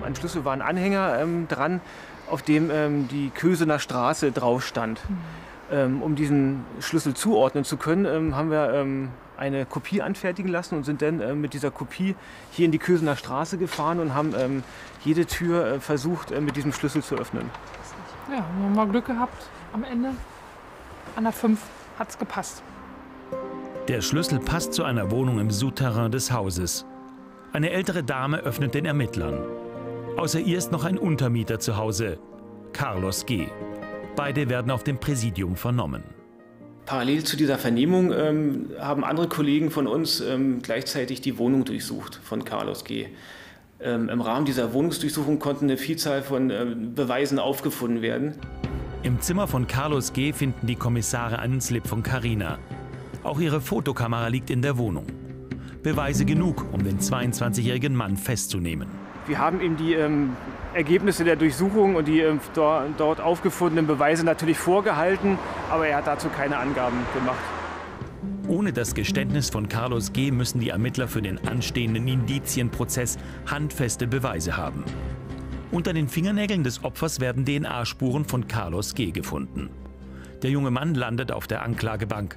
An Schlüssel war ein Anhänger ähm, dran, auf dem ähm, die Kösener Straße drauf stand. Mhm. Ähm, um diesen Schlüssel zuordnen zu können, ähm, haben wir ähm, eine Kopie anfertigen lassen und sind dann ähm, mit dieser Kopie hier in die Kösener Straße gefahren und haben ähm, jede Tür äh, versucht, äh, mit diesem Schlüssel zu öffnen. Ja, wir haben mal Glück gehabt. Am Ende an der fünf hat's gepasst. Der Schlüssel passt zu einer Wohnung im Souterrain des Hauses. Eine ältere Dame öffnet den Ermittlern. Außer ihr ist noch ein Untermieter zu Hause, Carlos G. Beide werden auf dem Präsidium vernommen. Parallel zu dieser Vernehmung ähm, haben andere Kollegen von uns ähm, gleichzeitig die Wohnung durchsucht von Carlos G. Ähm, Im Rahmen dieser Wohnungsdurchsuchung konnten eine Vielzahl von ähm, Beweisen aufgefunden werden. Im Zimmer von Carlos G. finden die Kommissare einen Slip von Carina. Auch ihre Fotokamera liegt in der Wohnung. Beweise genug, um den zweiundzwanzigjährigen Mann festzunehmen. Wir haben ihm die ähm, Ergebnisse der Durchsuchung und die ähm, do dort aufgefundenen Beweise natürlich vorgehalten, aber er hat dazu keine Angaben gemacht. Ohne das Geständnis von Carlos G. müssen die Ermittler für den anstehenden Indizienprozess handfeste Beweise haben. Unter den Fingernägeln des Opfers werden D N A-Spuren von Carlos G. gefunden. Der junge Mann landet auf der Anklagebank.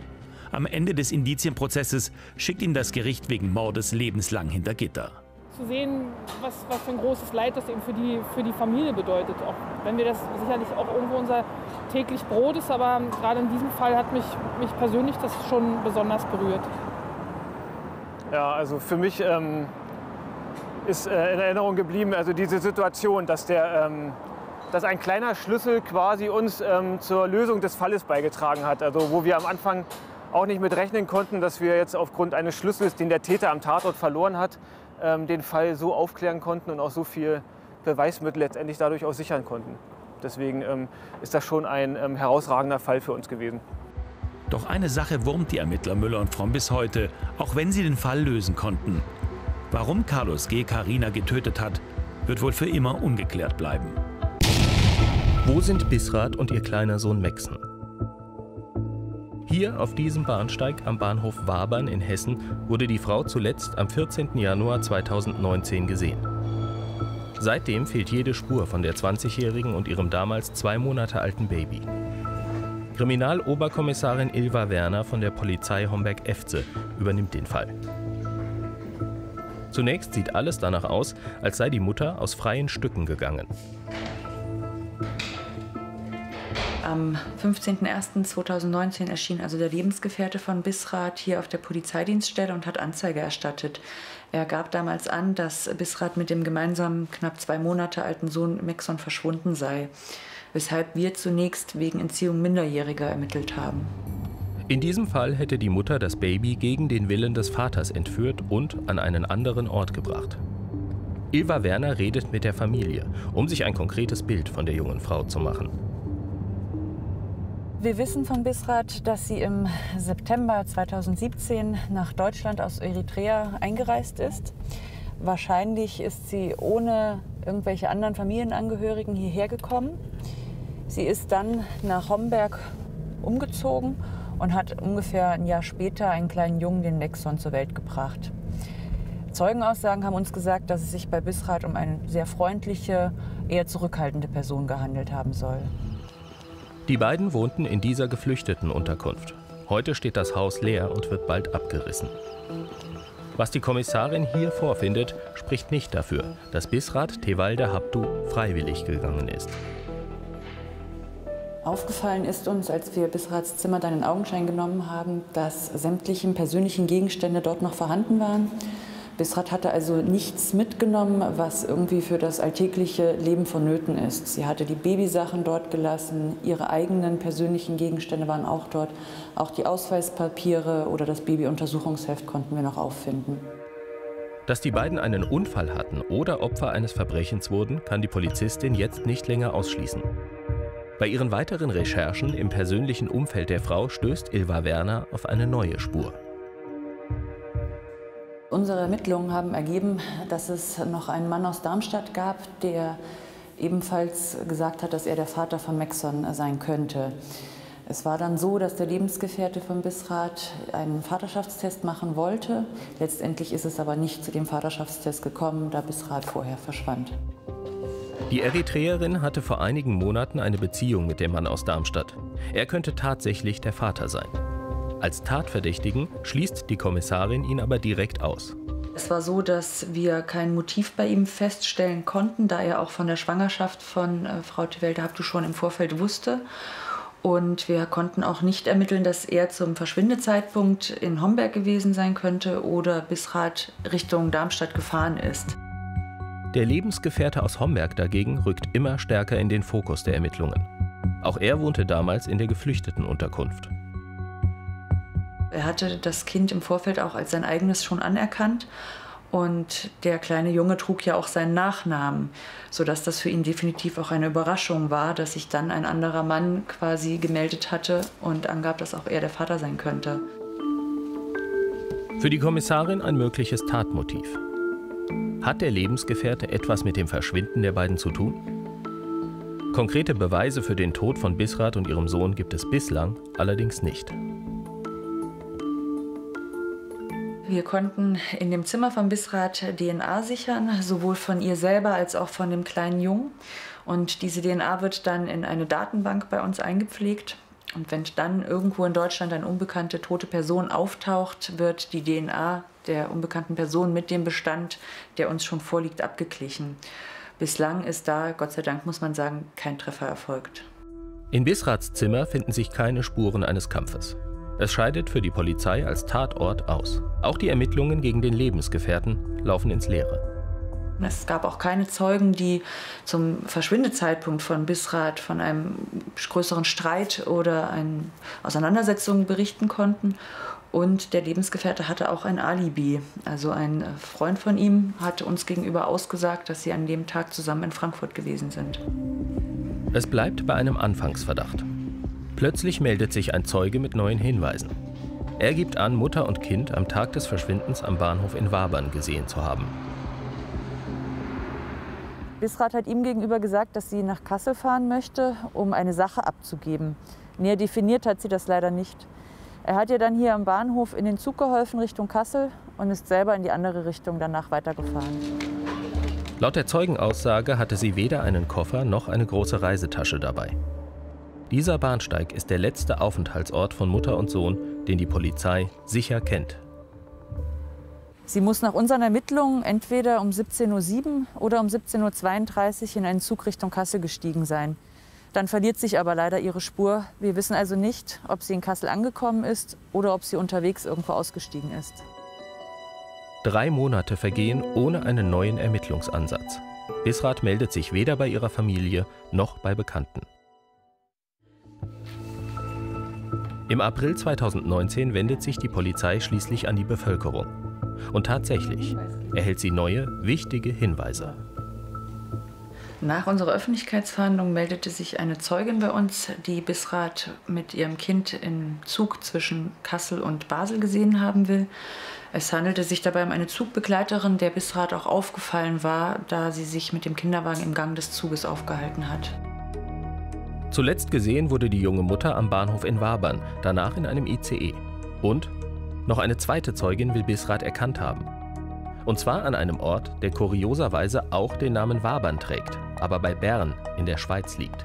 Am Ende des Indizienprozesses schickt ihn das Gericht wegen Mordes lebenslang hinter Gitter. Zu sehen, was, was für ein großes Leid das eben für die, für die Familie bedeutet. Auch wenn wir das sicherlich auch irgendwo unser täglich Brot ist, aber gerade in diesem Fall hat mich, mich persönlich das schon besonders berührt. Ja, also für mich ähm, ist äh, in Erinnerung geblieben, also diese Situation, dass, der, ähm, dass ein kleiner Schlüssel quasi uns ähm, zur Lösung des Falles beigetragen hat. Also wo wir am Anfang auch nicht mit rechnen konnten, dass wir jetzt aufgrund eines Schlüssels, den der Täter am Tatort verloren hat, den Fall so aufklären konnten und auch so viel Beweismittel letztendlich dadurch auch sichern konnten. Deswegen ähm, ist das schon ein ähm, herausragender Fall für uns gewesen. Doch eine Sache wurmt die Ermittler Müller und Fromm bis heute, auch wenn sie den Fall lösen konnten. Warum Carlos G. Carina getötet hat, wird wohl für immer ungeklärt bleiben. Wo sind Bisrat und ihr kleiner Sohn Maxon? Hier auf diesem Bahnsteig am Bahnhof Wabern in Hessen wurde die Frau zuletzt am vierzehnten Januar zweitausendneunzehn gesehen. Seitdem fehlt jede Spur von der zwanzigjährigen und ihrem damals zwei Monate alten Baby. Kriminaloberkommissarin Ilva Werner von der Polizei Homberg-Efze übernimmt den Fall. Zunächst sieht alles danach aus, als sei die Mutter aus freien Stücken gegangen. Am fünfzehnten ersten zweitausendneunzehn erschien also der Lebensgefährte von Bisrat hier auf der Polizeidienststelle und hat Anzeige erstattet. Er gab damals an, dass Bisrat mit dem gemeinsamen knapp zwei Monate alten Sohn Maxon verschwunden sei, weshalb wir zunächst wegen Entziehung Minderjähriger ermittelt haben. In diesem Fall hätte die Mutter das Baby gegen den Willen des Vaters entführt und an einen anderen Ort gebracht. Ilva Werner redet mit der Familie, um sich ein konkretes Bild von der jungen Frau zu machen. Wir wissen von Bisrat, dass sie im September zweitausendsiebzehn nach Deutschland aus Eritrea eingereist ist. Wahrscheinlich ist sie ohne irgendwelche anderen Familienangehörigen hierher gekommen. Sie ist dann nach Homberg umgezogen und hat ungefähr ein Jahr später einen kleinen Jungen, den Maxon, zur Welt gebracht. Zeugenaussagen haben uns gesagt, dass es sich bei Bisrat um eine sehr freundliche, eher zurückhaltende Person gehandelt haben soll. Die beiden wohnten in dieser geflüchteten Unterkunft. Heute steht das Haus leer und wird bald abgerissen. Was die Kommissarin hier vorfindet, spricht nicht dafür, dass Bisrat Tewelde Habtu freiwillig gegangen ist. Aufgefallen ist uns, als wir Bisrats Zimmer dann in Augenschein genommen haben, dass sämtliche persönlichen Gegenstände dort noch vorhanden waren. Bisrat hatte also nichts mitgenommen, was irgendwie für das alltägliche Leben vonnöten ist. Sie hatte die Babysachen dort gelassen, ihre eigenen persönlichen Gegenstände waren auch dort. Auch die Ausweispapiere oder das Babyuntersuchungsheft konnten wir noch auffinden. Dass die beiden einen Unfall hatten oder Opfer eines Verbrechens wurden, kann die Polizistin jetzt nicht länger ausschließen. Bei ihren weiteren Recherchen im persönlichen Umfeld der Frau stößt Ilva Werner auf eine neue Spur. Unsere Ermittlungen haben ergeben, dass es noch einen Mann aus Darmstadt gab, der ebenfalls gesagt hat, dass er der Vater von Maxon sein könnte. Es war dann so, dass der Lebensgefährte von Bisrat einen Vaterschaftstest machen wollte. Letztendlich ist es aber nicht zu dem Vaterschaftstest gekommen, da Bisrat vorher verschwand. Die Eritreerin hatte vor einigen Monaten eine Beziehung mit dem Mann aus Darmstadt. Er könnte tatsächlich der Vater sein. Als Tatverdächtigen schließt die Kommissarin ihn aber direkt aus. Es war so, dass wir kein Motiv bei ihm feststellen konnten, da er auch von der Schwangerschaft von äh, Frau Tewelde Habtu schon im Vorfeld wusste. Und wir konnten auch nicht ermitteln, dass er zum Verschwindezeitpunkt in Homberg gewesen sein könnte oder Bisrat Richtung Darmstadt gefahren ist. Der Lebensgefährte aus Homberg dagegen rückt immer stärker in den Fokus der Ermittlungen. Auch er wohnte damals in der Geflüchtetenunterkunft. Er hatte das Kind im Vorfeld auch als sein eigenes schon anerkannt. Und der kleine Junge trug ja auch seinen Nachnamen, sodass das für ihn definitiv auch eine Überraschung war, dass sich dann ein anderer Mann quasi gemeldet hatte und angab, dass auch er der Vater sein könnte. Für die Kommissarin ein mögliches Tatmotiv. Hat der Lebensgefährte etwas mit dem Verschwinden der beiden zu tun? Konkrete Beweise für den Tod von Bisrat und ihrem Sohn gibt es bislang allerdings nicht. Wir konnten in dem Zimmer von Bisrat D N A sichern, sowohl von ihr selber als auch von dem kleinen Jungen. Und diese D N A wird dann in eine Datenbank bei uns eingepflegt. Und wenn dann irgendwo in Deutschland eine unbekannte tote Person auftaucht, wird die D N A der unbekannten Person mit dem Bestand, der uns schon vorliegt, abgeglichen. Bislang ist da, Gott sei Dank, muss man sagen, kein Treffer erfolgt. In Bisrats Zimmer finden sich keine Spuren eines Kampfes. Es scheidet für die Polizei als Tatort aus. Auch die Ermittlungen gegen den Lebensgefährten laufen ins Leere. Es gab auch keine Zeugen, die zum Verschwindezeitpunkt von Bisrat von einem größeren Streit oder einer Auseinandersetzung berichten konnten. Und der Lebensgefährte hatte auch ein Alibi. Also ein Freund von ihm hat uns gegenüber ausgesagt, dass sie an dem Tag zusammen in Frankfurt gewesen sind. Es bleibt bei einem Anfangsverdacht. Plötzlich meldet sich ein Zeuge mit neuen Hinweisen. Er gibt an, Mutter und Kind am Tag des Verschwindens am Bahnhof in Wabern gesehen zu haben. Bisrat hat ihm gegenüber gesagt, dass sie nach Kassel fahren möchte, um eine Sache abzugeben. Näher definiert hat sie das leider nicht. Er hat ihr dann hier am Bahnhof in den Zug geholfen Richtung Kassel und ist selber in die andere Richtung danach weitergefahren. Laut der Zeugenaussage hatte sie weder einen Koffer noch eine große Reisetasche dabei. Dieser Bahnsteig ist der letzte Aufenthaltsort von Mutter und Sohn, den die Polizei sicher kennt. Sie muss nach unseren Ermittlungen entweder um siebzehn Uhr sieben oder um siebzehn Uhr zweiunddreißig in einen Zug Richtung Kassel gestiegen sein. Dann verliert sich aber leider ihre Spur. Wir wissen also nicht, ob sie in Kassel angekommen ist oder ob sie unterwegs irgendwo ausgestiegen ist. Drei Monate vergehen ohne einen neuen Ermittlungsansatz. Bisrat meldet sich weder bei ihrer Familie noch bei Bekannten. Im April zweitausendneunzehn wendet sich die Polizei schließlich an die Bevölkerung. Und tatsächlich erhält sie neue, wichtige Hinweise. Nach unserer Öffentlichkeitsverhandlung meldete sich eine Zeugin bei uns, die Bisrat mit ihrem Kind im Zug zwischen Kassel und Basel gesehen haben will. Es handelte sich dabei um eine Zugbegleiterin, der Bisrat auch aufgefallen war, da sie sich mit dem Kinderwagen im Gang des Zuges aufgehalten hat. Zuletzt gesehen wurde die junge Mutter am Bahnhof in Wabern, danach in einem I C E. Und noch eine zweite Zeugin will Bisrat erkannt haben. Und zwar an einem Ort, der kurioserweise auch den Namen Wabern trägt, aber bei Bern in der Schweiz liegt.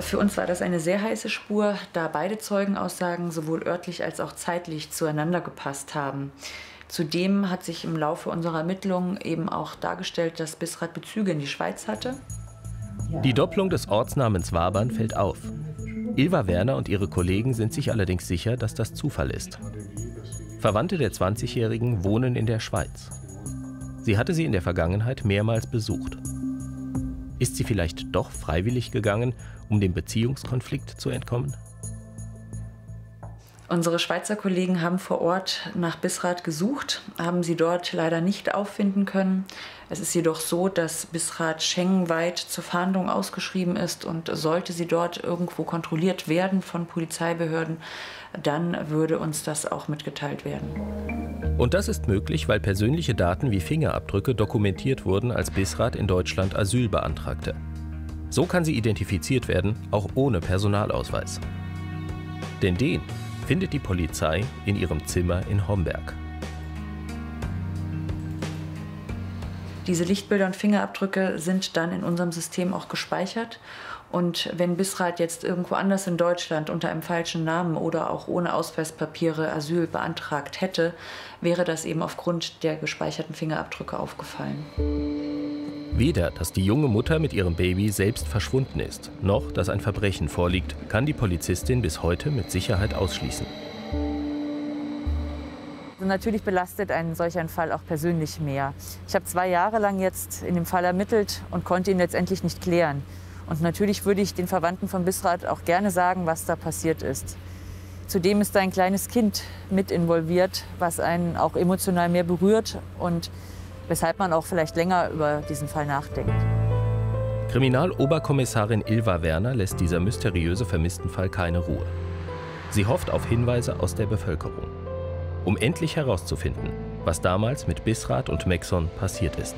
Für uns war das eine sehr heiße Spur, da beide Zeugenaussagen sowohl örtlich als auch zeitlich zueinander gepasst haben. Zudem hat sich im Laufe unserer Ermittlungen eben auch dargestellt, dass Bisrat Bezüge in die Schweiz hatte. Die Doppelung des Ortsnamens Wabern fällt auf. Ilva Werner und ihre Kollegen sind sich allerdings sicher, dass das Zufall ist. Verwandte der zwanzigjährigen wohnen in der Schweiz. Sie hatte sie in der Vergangenheit mehrmals besucht. Ist sie vielleicht doch freiwillig gegangen, um dem Beziehungskonflikt zu entkommen? Unsere Schweizer Kollegen haben vor Ort nach Bisrat gesucht, haben sie dort leider nicht auffinden können. Es ist jedoch so, dass Bisrat schengenweit zur Fahndung ausgeschrieben ist und sollte sie dort irgendwo kontrolliert werden von Polizeibehörden, dann würde uns das auch mitgeteilt werden. Und das ist möglich, weil persönliche Daten wie Fingerabdrücke dokumentiert wurden, als Bisrat in Deutschland Asyl beantragte. So kann sie identifiziert werden, auch ohne Personalausweis. Denn den findet die Polizei in ihrem Zimmer in Homberg. Diese Lichtbilder und Fingerabdrücke sind dann in unserem System auch gespeichert. Und wenn Bisrat jetzt irgendwo anders in Deutschland unter einem falschen Namen oder auch ohne Ausweispapiere Asyl beantragt hätte, wäre das eben aufgrund der gespeicherten Fingerabdrücke aufgefallen. Weder, dass die junge Mutter mit ihrem Baby selbst verschwunden ist, noch, dass ein Verbrechen vorliegt, kann die Polizistin bis heute mit Sicherheit ausschließen. Also natürlich belastet einen solch ein Fall auch persönlich mehr. Ich habe zwei Jahre lang jetzt in dem Fall ermittelt und konnte ihn letztendlich nicht klären. Und natürlich würde ich den Verwandten von Bisrat auch gerne sagen, was da passiert ist. Zudem ist da ein kleines Kind mit involviert, was einen auch emotional mehr berührt und weshalb man auch vielleicht länger über diesen Fall nachdenkt. Kriminaloberkommissarin Ilva Werner lässt dieser mysteriöse Vermisstenfall keine Ruhe. Sie hofft auf Hinweise aus der Bevölkerung, um endlich herauszufinden, was damals mit Bisrat und Maxon passiert ist.